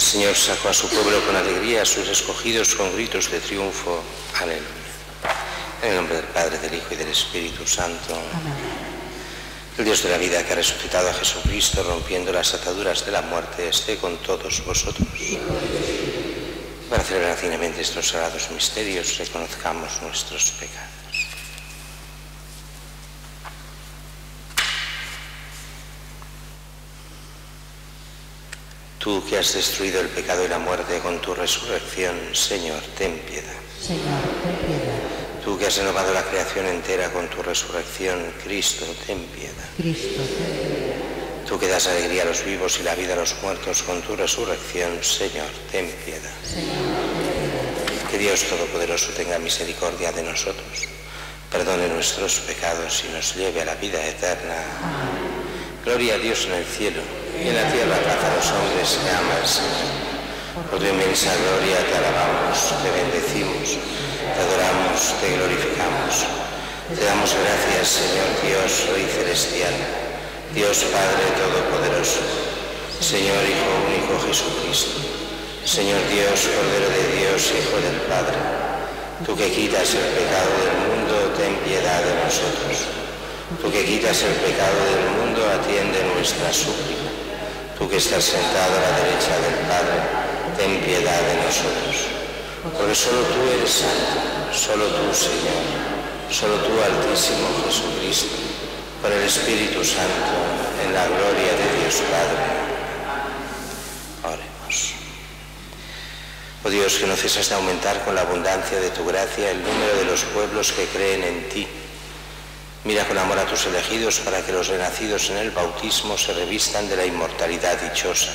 El Señor sacó a su pueblo con alegría, a sus escogidos con gritos de triunfo. Aleluya. En el nombre del Padre, del Hijo y del Espíritu Santo. Amén. El Dios de la vida, que ha resucitado a Jesucristo, rompiendo las ataduras de la muerte, esté con todos vosotros. Para celebrar dignamente estos sagrados misterios, reconozcamos nuestros pecados. Tú que has destruido el pecado y la muerte con tu resurrección, Señor, ten piedad. Señor, ten piedad. Tú que has renovado la creación entera con tu resurrección, Cristo, ten piedad. Cristo, ten piedad. Tú que das alegría a los vivos y la vida a los muertos con tu resurrección, Señor, ten piedad. Señor, ten piedad. Que Dios Todopoderoso tenga misericordia de nosotros, perdone nuestros pecados y nos lleve a la vida eterna. Amén. Gloria a Dios en el cielo y en la tierra, paz a los hombres que amas. Por tu inmensa gloria te alabamos, te bendecimos, te adoramos, te glorificamos. Te damos gracias, Señor Dios, hoy celestial, Dios Padre Todopoderoso, Señor Hijo Único Jesucristo, Señor Dios, Cordero de Dios, Hijo del Padre. Tú que quitas el pecado del mundo, ten piedad de nosotros. Tú que quitas el pecado del mundo, atiende nuestra súplica. Tú que estás sentado a la derecha del Padre, ten piedad de nosotros. Porque solo tú eres santo, solo tú, Señor, solo tú, Altísimo Jesucristo, por el Espíritu Santo, en la gloria de Dios Padre. Oremos. Oh Dios, que no cesas de aumentar con la abundancia de tu gracia el número de los pueblos que creen en ti. Mira con amor a tus elegidos para que los renacidos en el bautismo se revistan de la inmortalidad dichosa.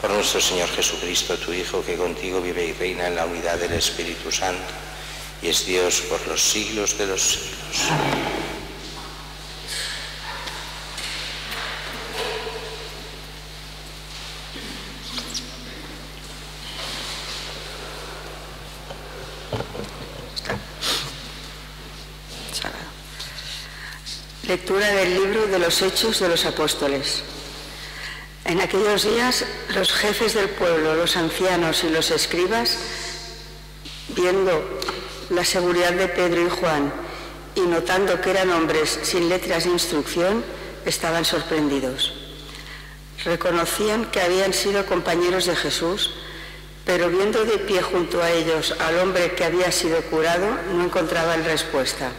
Por nuestro Señor Jesucristo, tu Hijo, que contigo vive y reina en la unidad del Espíritu Santo, y es Dios por los siglos de los siglos. Amén. Lectura del libro de los Hechos de los Apóstoles. En aquellos días, los jefes del pueblo, los ancianos y los escribas, viendo la seguridad de Pedro y Juan y notando que eran hombres sin letras de instrucción, estaban sorprendidos. Reconocían que habían sido compañeros de Jesús, pero viendo de pie junto a ellos al hombre que había sido curado, no encontraban respuesta.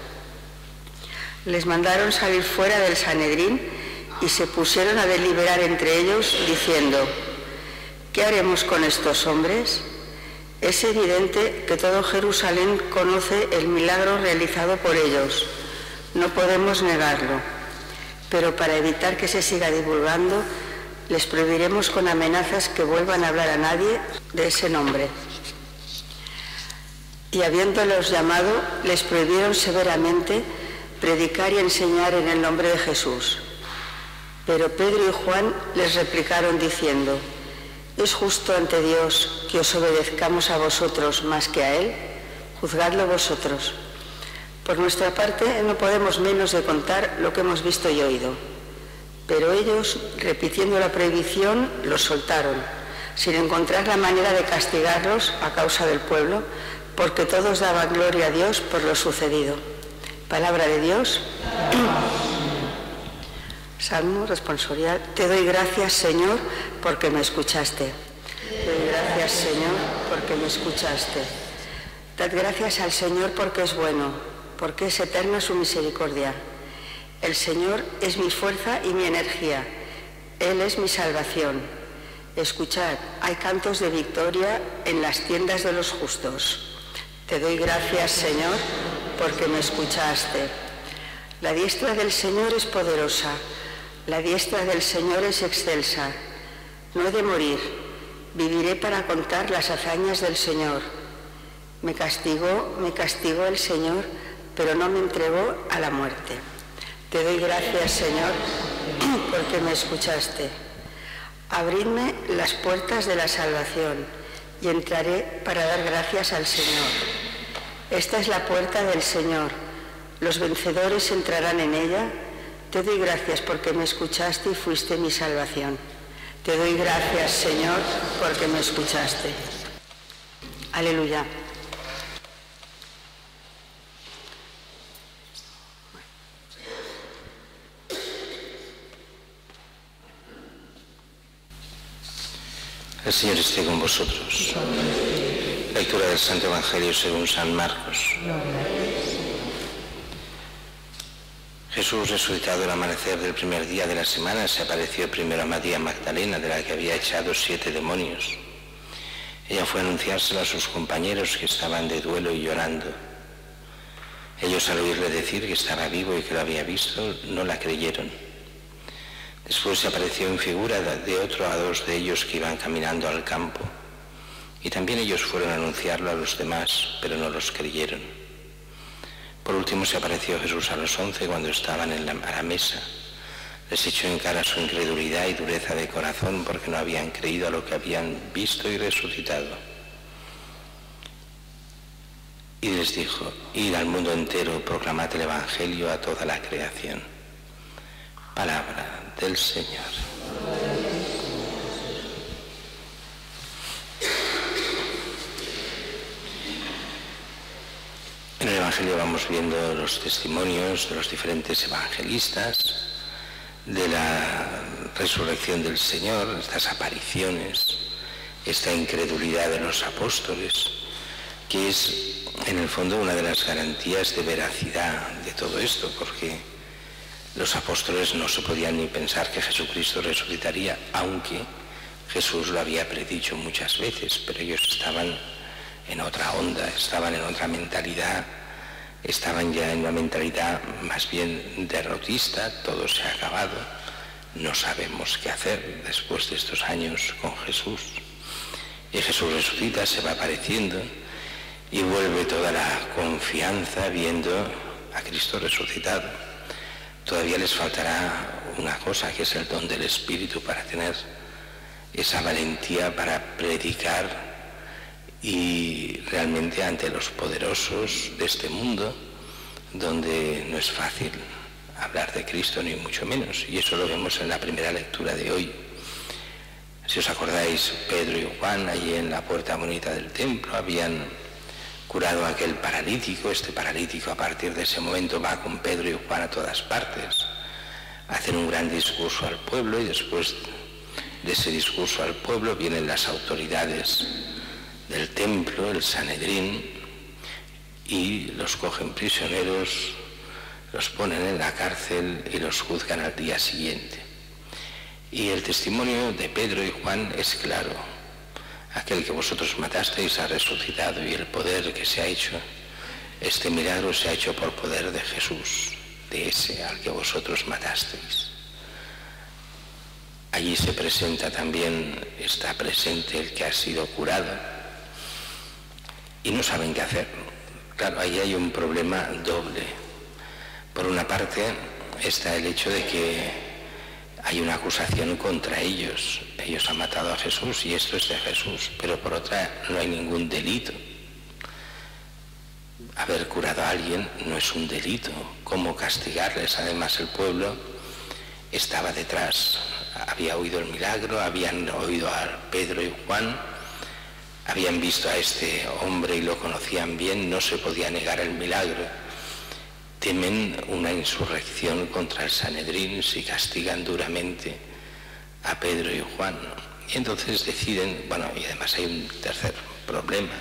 Les mandaron salir fuera del Sanedrín y se pusieron a deliberar entre ellos, diciendo: ¿qué haremos con estos hombres? Es evidente que todo Jerusalén conoce el milagro realizado por ellos. No podemos negarlo. Pero para evitar que se siga divulgando, les prohibiremos con amenazas que vuelvan a hablar a nadie de ese nombre. Y habiéndolos llamado, les prohibieron severamente predicar y enseñar en el nombre de Jesús. Pero Pedro y Juan les replicaron diciendo: ¿es justo ante Dios que os obedezcamos a vosotros más que a Él? Juzgadlo vosotros. Por nuestra parte no podemos menos de contar lo que hemos visto y oído. Pero ellos, repitiendo la prohibición, los soltaron, sin encontrar la manera de castigarlos a causa del pueblo, porque todos daban gloria a Dios por lo sucedido. Palabra de Dios. Salmo responsorial. Te doy gracias, Señor, porque me escuchaste. Te doy gracias, Señor, porque me escuchaste. Dad gracias al Señor porque es bueno, porque es eterna su misericordia. El Señor es mi fuerza y mi energía. Él es mi salvación. Escuchad, hay cantos de victoria en las tiendas de los justos. Te doy gracias, Señor, porque me escuchaste. La diestra del Señor es poderosa, la diestra del Señor es excelsa. No he de morir, viviré para contar las hazañas del Señor. Me castigó el Señor, pero no me entregó a la muerte. Te doy gracias, Señor, porque me escuchaste. Abridme las puertas de la salvación y entraré para dar gracias al Señor. Esta es la puerta del Señor. Los vencedores entrarán en ella. Te doy gracias porque me escuchaste y fuiste mi salvación. Te doy gracias, Señor, porque me escuchaste. Aleluya. El Señor esté con vosotros. Lectura del Santo Evangelio según San Marcos. Jesús, resucitado al amanecer del primer día de la semana, se apareció primero a María Magdalena, de la que había echado 7 demonios. Ella fue a anunciárselo a sus compañeros, que estaban de duelo y llorando. Ellos, al oírle decir que estaba vivo y que lo había visto, no la creyeron. Después se apareció en figura de otro a 2 de ellos que iban caminando al campo, y también ellos fueron a anunciarlo a los demás, pero no los creyeron. Por último se apareció Jesús a los 11 cuando estaban a la mesa. Les echó en cara su incredulidad y dureza de corazón, porque no habían creído a lo que habían visto y resucitado. Y les dijo: id al mundo entero, proclamad el Evangelio a toda la creación. Palabra del Señor. En el Evangelio vamos viendo los testimonios de los diferentes evangelistas de la resurrección del Señor, estas apariciones, esta incredulidad de los apóstoles, que es en el fondo una de las garantías de veracidad de todo esto, porque los apóstoles no se podían ni pensar que Jesucristo resucitaría, aunque Jesús lo había predicho muchas veces, pero ellos estaban en otra onda, estaban en otra mentalidad, estaban ya en una mentalidad más bien derrotista. Todo se ha acabado, no sabemos qué hacer después de estos años con Jesús. Y Jesús resucita, se va apareciendo y vuelve toda la confianza viendo a Cristo resucitado. Todavía les faltará una cosa, que es el don del Espíritu, para tener esa valentía para predicar y realmente ante los poderosos de este mundo, donde no es fácil hablar de Cristo, ni mucho menos. Y eso lo vemos en la primera lectura de hoy. Si os acordáis, Pedro y Juan, allí en la puerta bonita del templo, habían curado a aquel paralítico. Este paralítico, a partir de ese momento, va con Pedro y Juan a todas partes. Hacen un gran discurso al pueblo, y después de ese discurso al pueblo vienen las autoridades del templo, el Sanedrín, y los cogen prisioneros, los ponen en la cárcel y los juzgan al día siguiente. Y el testimonio de Pedro y Juan es claro: aquel que vosotros matasteis ha resucitado, y el poder que se ha hecho, este milagro se ha hecho por poder de Jesús, de ese al que vosotros matasteis. Allí se presenta también, está presente el que ha sido curado, y no saben qué hacer. Claro, ahí hay un problema doble. Por una parte está el hecho de que hay una acusación contra ellos. Ellos han matado a Jesús y esto es de Jesús, pero por otra no hay ningún delito. Haber curado a alguien no es un delito. ¿Cómo castigarles? Además, el pueblo estaba detrás, había oído el milagro, habían oído a Pedro y Juan, habían visto a este hombre y lo conocían bien, no se podía negar el milagro. Temen una insurrección contra el Sanedrín si castigan duramente a Pedro y Juan. Y entonces deciden, y además hay un tercer problema: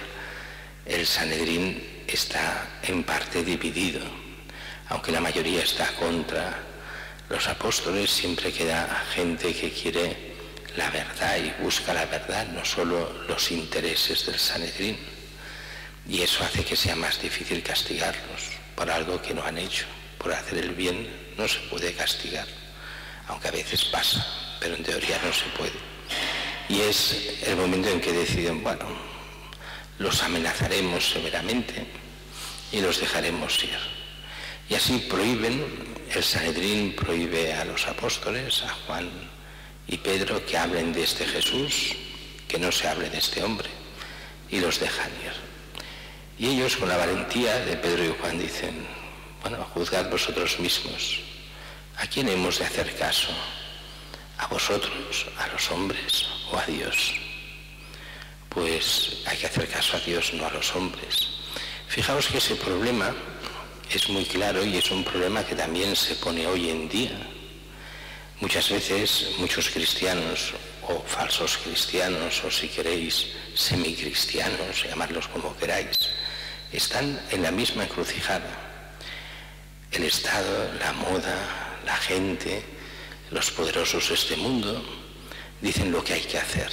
el Sanedrín está en parte dividido. Aunque la mayoría está contra los apóstoles, siempre queda gente que quiere la verdad y busca la verdad, no solo los intereses del Sanedrín. Y eso hace que sea más difícil castigarlos por algo que no han hecho. Por hacer el bien no se puede castigar, aunque a veces pasa, pero en teoría no se puede. Y es el momento en que deciden, los amenazaremos severamente y los dejaremos ir. Y así prohíben, el Sanedrín prohíbe a los apóstoles, a Juan y Pedro, que hablen de este Jesús, que no se hable de este hombre, y los dejan ir. Y ellos, con la valentía de Pedro y Juan, dicen: juzgad vosotros mismos. ¿A quién hemos de hacer caso? a vosotros, a los hombres o a Dios. Pues hay que hacer caso a Dios, no a los hombres. Fijaos que ese problema es muy claro y es un problema que también se pone hoy en día. Muchas veces muchos cristianos o falsos cristianos o, si queréis, semicristianos, llamarlos como queráis, están en la misma encrucijada. El Estado, la moda, la gente, los poderosos de este mundo dicen lo que hay que hacer.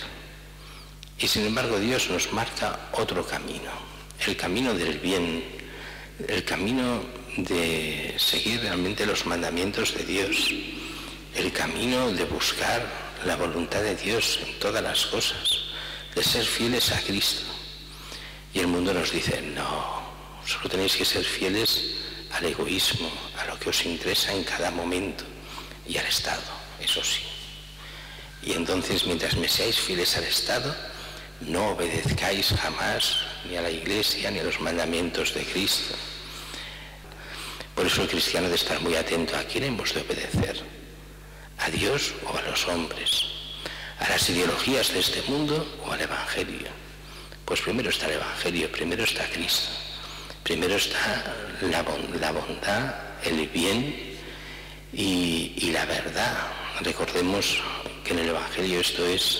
Y sin embargo Dios nos marca otro camino, el camino del bien, el camino de seguir realmente los mandamientos de Dios, el camino de buscar la voluntad de Dios en todas las cosas, de ser fieles a Cristo. Y el mundo nos dice, no, solo tenéis que ser fieles al egoísmo, a lo que os interesa en cada momento, y al Estado, eso sí. Y entonces, mientras me seáis fieles al Estado, no obedezcáis jamás ni a la Iglesia ni a los mandamientos de Cristo. Por eso el cristiano debe estar muy atento a quién hemos de obedecer, a Dios o a los hombres, a las ideologías de este mundo o al Evangelio. Pues primero está el Evangelio, primero está Cristo. Primero está la bondad, el bien y la verdad. Recordemos que en el Evangelio esto es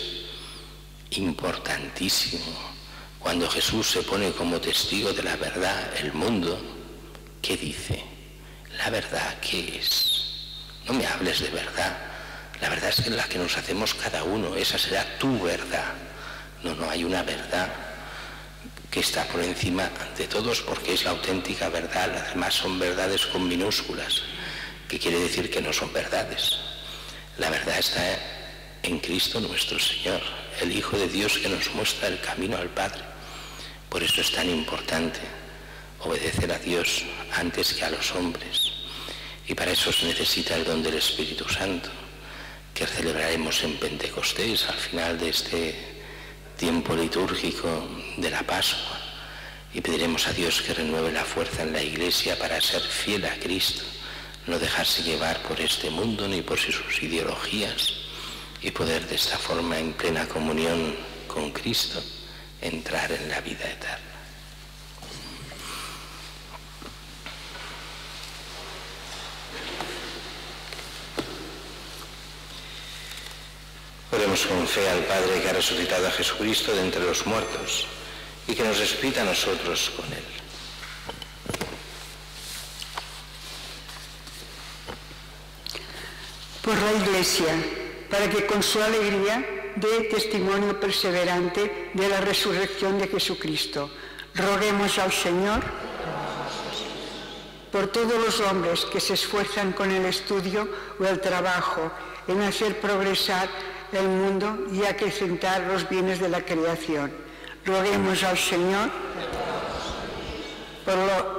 importantísimo. Cuando Jesús se pone como testigo de la verdad, el mundo, ¿qué dice? ¿La verdad qué es? No me hables de verdad. La verdad es que la que nos hacemos cada uno, esa será tu verdad. No, no hay una verdad que está por encima de todos, porque es la auténtica verdad. Las demás son verdades con minúsculas, que quiere decir que no son verdades. La verdad está en Cristo nuestro Señor, el Hijo de Dios, que nos muestra el camino al Padre. Por eso es tan importante obedecer a Dios antes que a los hombres. Y para eso se necesita el don del Espíritu Santo, que celebraremos en Pentecostés, al final de este tiempo litúrgico de la Pascua, y pediremos a Dios que renueve la fuerza en la Iglesia para ser fiel a Cristo, no dejarse llevar por este mundo ni por sus ideologías, y poder de esta forma, en plena comunión con Cristo, entrar en la vida eterna. Oremos con fe al Padre que ha resucitado a Jesucristo de entre los muertos y que nos resucita a nosotros con Él. Por la Iglesia, para que con su alegría dé testimonio perseverante de la resurrección de Jesucristo, roguemos al Señor. Por todos los hombres que se esfuerzan con el estudio o el trabajo en hacer progresar el mundo y acrecentar los bienes de la creación, roguemos al Señor.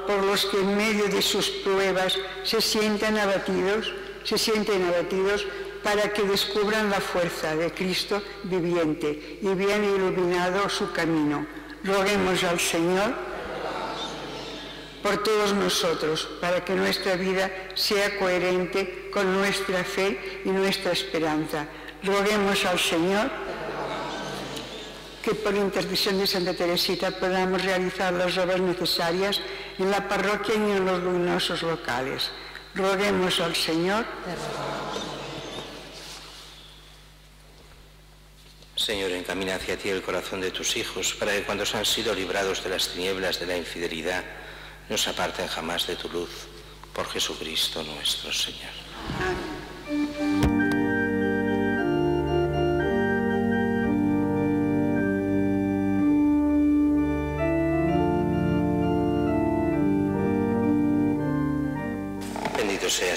Por los que en medio de sus pruebas se sienten abatidos para que descubran la fuerza de Cristo viviente y vean iluminado su camino, roguemos al Señor. Por todos nosotros, para que nuestra vida sea coherente con nuestra fe y nuestra esperanza, roguemos al Señor. Que por intercesión de Santa Teresita podamos realizar las obras necesarias en la parroquia y en los luminosos locales, roguemos al Señor. Señor, encamina hacia ti el corazón de tus hijos, para que cuando han sido librados de las tinieblas de la infidelidad, no se aparten jamás de tu luz. Por Jesucristo nuestro Señor. Amén. Sea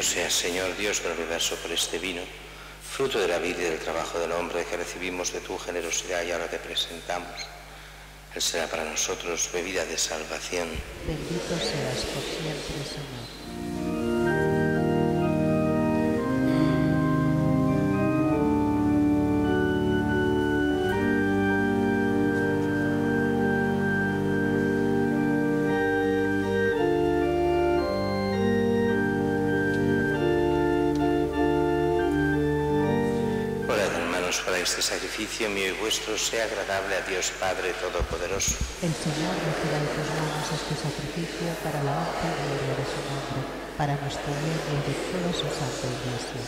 Bendito seas, Señor Dios del universo, por este vino, fruto de la vida y del trabajo del hombre que recibimos de tu generosidad y ahora te presentamos. Él será para nosotros bebida de salvación. Bendito seas por siempre, Señor. Este sacrificio mío y vuestro sea agradable a Dios Padre Todopoderoso. El Señor reciba en tus manos este sacrificio para la alta gloria de su nombre, para nuestro bien y de toda su santa Iglesia.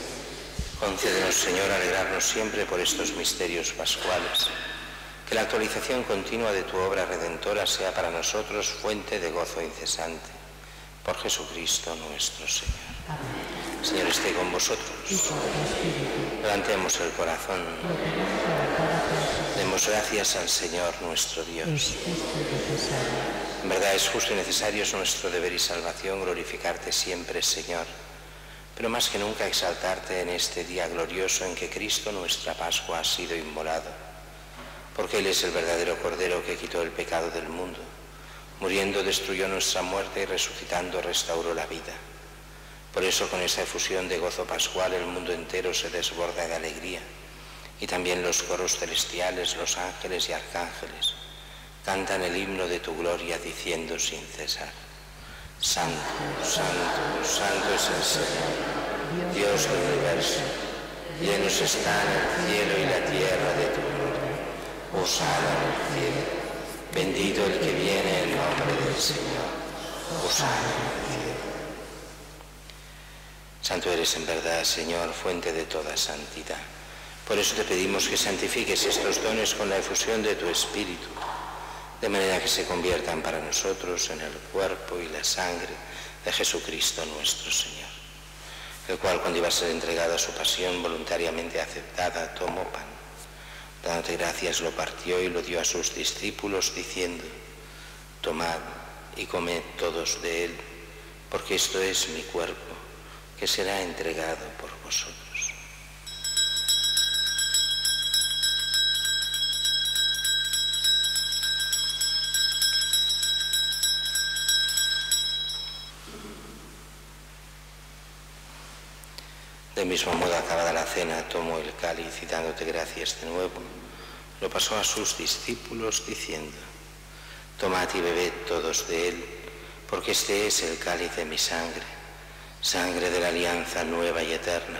Concédenos, Señor, alegrarnos siempre por estos misterios pascuales. Que la actualización continua de tu obra redentora sea para nosotros fuente de gozo incesante. Por Jesucristo nuestro Señor. Amén. Señor, esté con vosotros. Levantemos el corazón. Demos gracias al Señor nuestro Dios. En verdad es justo y necesario, es nuestro deber y salvación glorificarte siempre, Señor. Pero más que nunca exaltarte en este día glorioso en que Cristo, nuestra Pascua, ha sido inmolado. Porque Él es el verdadero Cordero que quitó el pecado del mundo. Muriendo destruyó nuestra muerte y resucitando restauró la vida. Por eso, con esa efusión de gozo pascual, el mundo entero se desborda de alegría, y también los coros celestiales, los ángeles y arcángeles, cantan el himno de tu gloria diciendo sin cesar: Santo, Santo, Santo es el Señor, Dios del universo, llenos están el cielo y la tierra de tu gloria. Hosana en el cielo, bendito el que viene en nombre del Señor. Hosana en el cielo. Santo eres en verdad, Señor, fuente de toda santidad. Por eso te pedimos que santifiques estos dones con la efusión de tu Espíritu, de manera que se conviertan para nosotros en el cuerpo y la sangre de Jesucristo nuestro Señor, el cual, cuando iba a ser entregado a su pasión voluntariamente aceptada, tomó pan. Dándote gracias, lo partió y lo dio a sus discípulos, diciendo: Tomad y comed todos de él, porque esto es mi cuerpo, que será entregado por vosotros. Del mismo modo, acabada la cena, tomó el cáliz y, dándote gracias de nuevo, lo pasó a sus discípulos, diciendo: Tomad y bebed todos de él, porque este es el cáliz de mi sangre, sangre de la alianza nueva y eterna,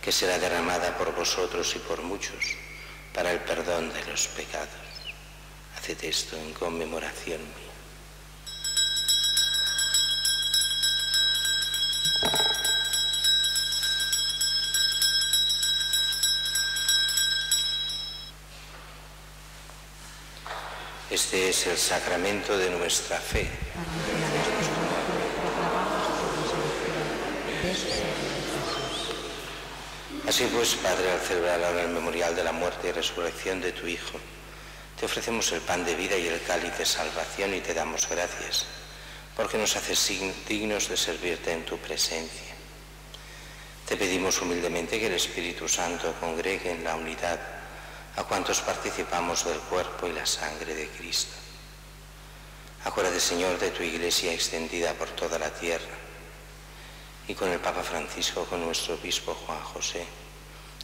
que será derramada por vosotros y por muchos para el perdón de los pecados. Haced esto en conmemoración mía. Este es el sacramento de nuestra fe. Así pues, Padre, al celebrar ahora el memorial de la muerte y resurrección de tu Hijo, te ofrecemos el pan de vida y el cáliz de salvación y te damos gracias, porque nos haces dignos de servirte en tu presencia. Te pedimos humildemente que el Espíritu Santo congregue en la unidad a cuantos participamos del cuerpo y la sangre de Cristo. Acuérdate, Señor, de tu Iglesia extendida por toda la tierra, y con el Papa Francisco, con nuestro obispo Juan José,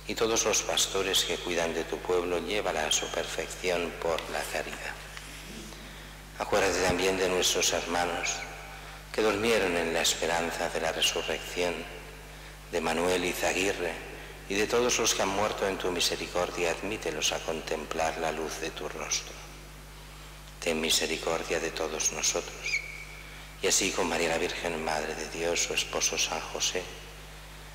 y todos los pastores que cuidan de tu pueblo, llévala a su perfección por la caridad. Acuérdate también de nuestros hermanos que durmieron en la esperanza de la resurrección, de Manuel Izaguirre y de todos los que han muerto en tu misericordia, admítelos a contemplar la luz de tu rostro. Ten misericordia de todos nosotros. Y así, con María la Virgen, Madre de Dios, su esposo San José,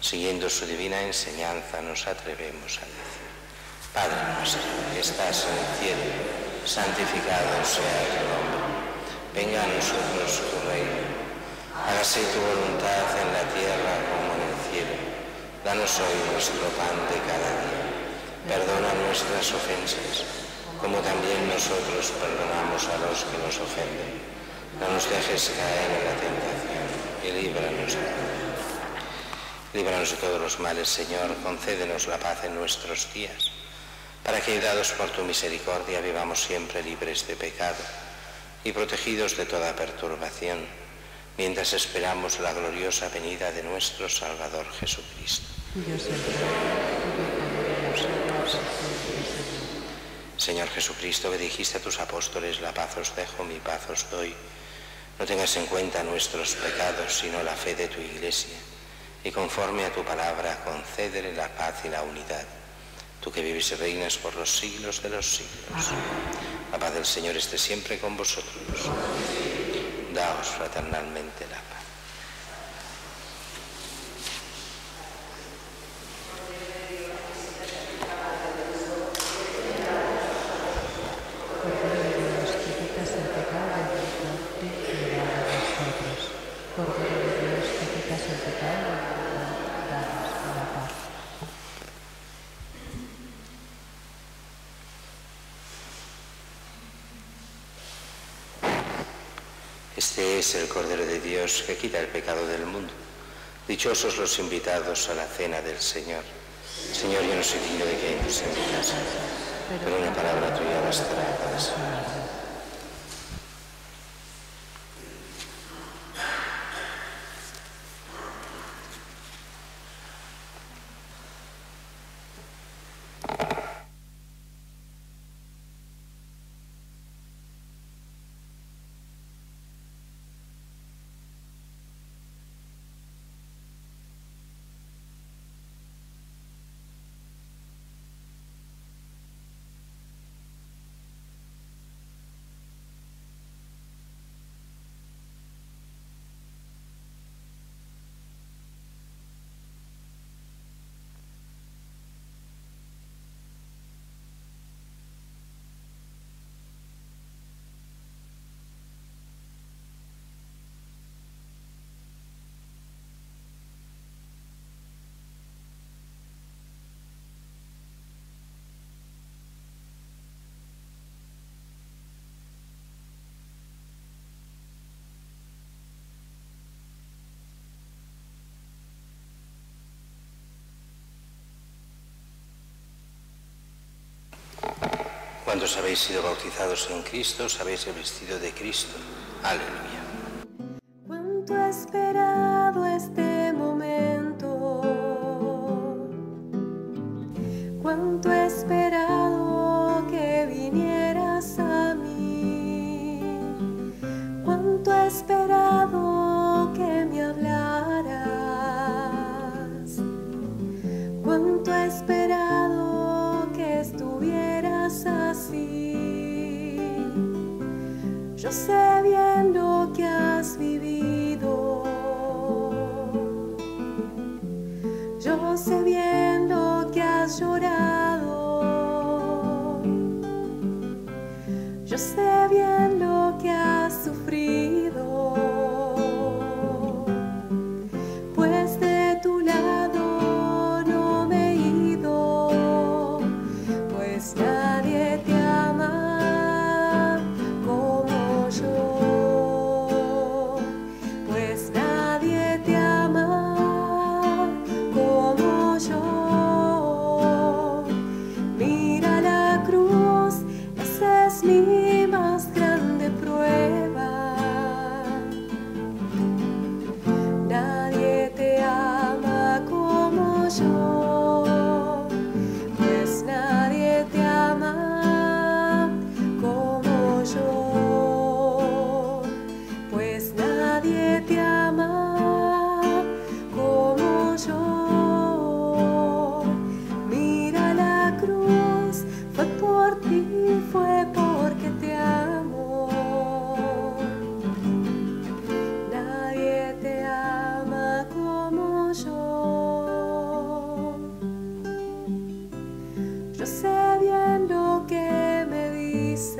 siguiendo su divina enseñanza, nos atrevemos a decir: Padre nuestro que estás en el cielo, santificado sea tu nombre, venga a nosotros tu reino, hágase tu voluntad en la tierra como en el cielo. Danos hoy nuestro pan de cada día, perdona nuestras ofensas, como también nosotros perdonamos a los que nos ofenden. No nos dejes caer en la tentación y líbranos de todo. Líbranos de todos los males, Señor, concédenos la paz en nuestros días, para que, ayudados por tu misericordia, vivamos siempre libres de pecado y protegidos de toda perturbación, mientras esperamos la gloriosa venida de nuestro Salvador Jesucristo. Señor Jesucristo, que dijiste a tus apóstoles: la paz os dejo, mi paz os doy, no tengas en cuenta nuestros pecados, sino la fe de tu Iglesia, y conforme a tu palabra concédele la paz y la unidad. Tú que vives y reinas por los siglos de los siglos. La paz del Señor esté siempre con vosotros. Daos fraternalmente la paz. Este es el Cordero de Dios que quita el pecado del mundo. Dichosos los invitados a la cena del Señor. Señor, yo no soy digno de que entres en mi casa, pero una palabra tuya bastará para salvarme. Cuantos habéis sido bautizados en Cristo, os habéis revestido de Cristo. Aleluya. Cuánto he esperado este momento, cuánto he esperado que vinieras a mí, cuánto he esperado que me hablaras, cuánto he esperado que estuvieras así. Yo sé bien lo que has vivido, yo sé bien lo que has llorado, yo sé bien lo que has sufrido, pues de tu lado no me he ido, pues nadie te ama como yo, pues nadie te ama como yo. Mira la cruz, ese es mi mal. yo sé bien lo que me dices,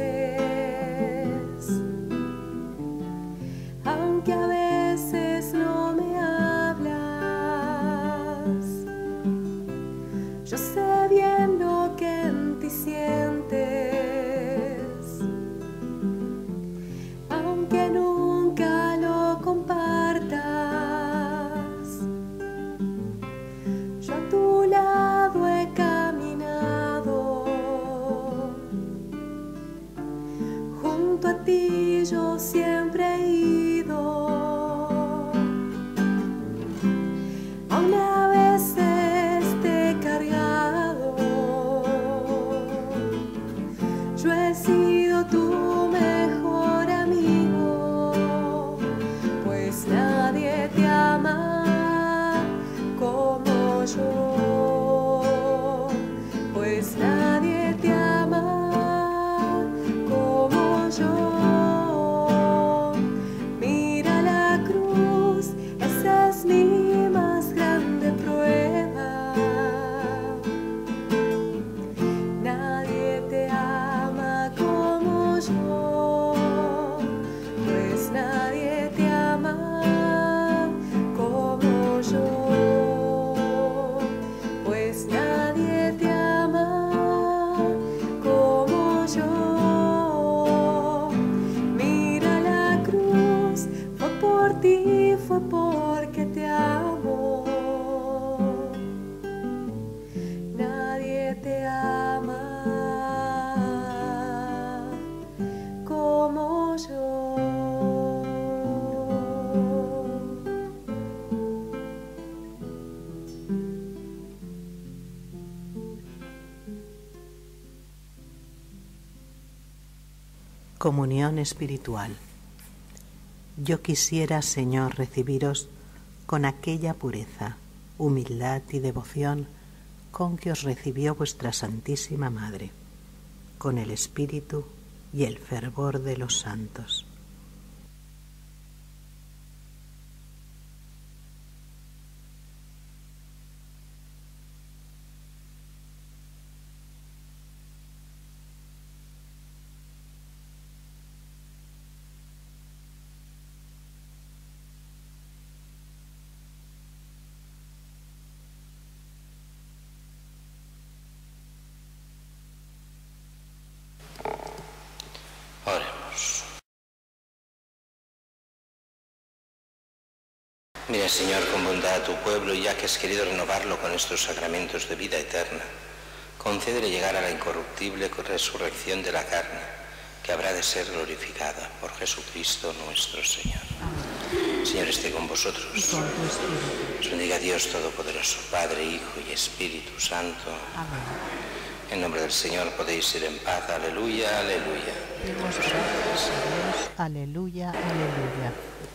aunque a veces no me hablas, yo sé bien lo que en ti sientes, aunque nunca lo compartas, yo a tu lado he caminado, junto a ti yo siempre he ido. Comunión espiritual. Yo quisiera, Señor, recibiros con aquella pureza, humildad y devoción con que os recibió vuestra Santísima Madre, con el espíritu y el fervor de los santos. Mira, Señor, con bondad a tu pueblo, ya que has querido renovarlo con estos sacramentos de vida eterna. Concédele llegar a la incorruptible resurrección de la carne, que habrá de ser glorificada por Jesucristo nuestro Señor. Amén. Señor, esté con vosotros. Os bendiga Dios Todopoderoso, Padre, Hijo y Espíritu Santo. Amén. En nombre del Señor podéis ir en paz. Aleluya, aleluya. Aleluya, aleluya.